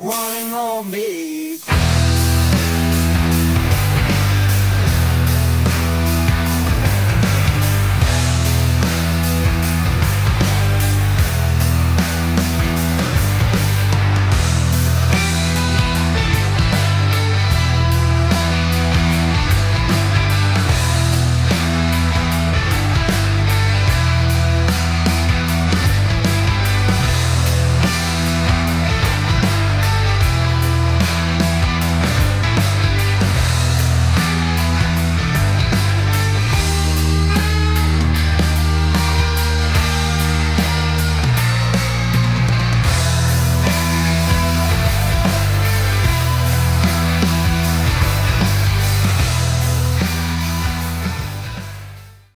wanting on me.